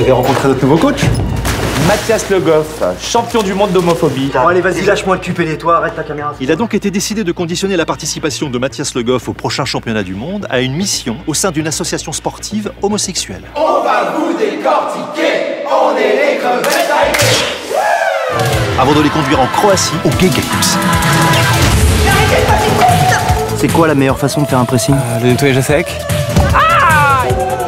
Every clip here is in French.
vous avez rencontré notre nouveau coach Mathias Le Goff, champion du monde d'homophobie. Bon, allez, vas-y, lâche-moi le cul, pédé-toi, arrête ta caméra. Il a donc été décidé de conditionner la participation de Mathias Le Goff au prochain championnat du monde à une mission au sein d'une association sportive homosexuelle. On va vous décortiquer, on est les Crevettes Pailletées. Avant de les conduire en Croatie au Gay Games. C'est quoi la meilleure façon de faire un pressing? Le nettoyage à sec.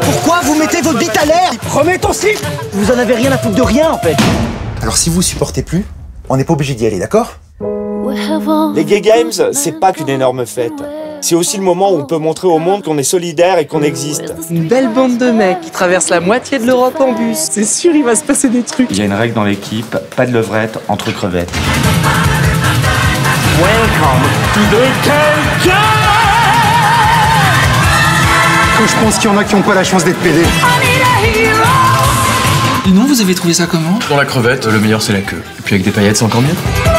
Pourquoi vous mettez votre bite à l'air? Remets ton slip! Vous en avez rien à foutre de rien, en fait. Alors si vous supportez plus, on n'est pas obligé d'y aller, d'accord? Les Gay Games, c'est pas qu'une énorme fête. C'est aussi le moment où on peut montrer au monde qu'on est solidaire et qu'on existe. Une belle bande de mecs qui traversent la moitié de l'Europe en bus. C'est sûr, il va se passer des trucs. Il y a une règle dans l'équipe, pas de levrette entre crevettes. Welcome to the Gay Games! Je pense qu'il y en a qui n'ont pas la chance d'être pédés. Et non, vous avez trouvé ça comment? Pour la crevette, le meilleur c'est la queue. Et puis avec des paillettes, c'est encore mieux.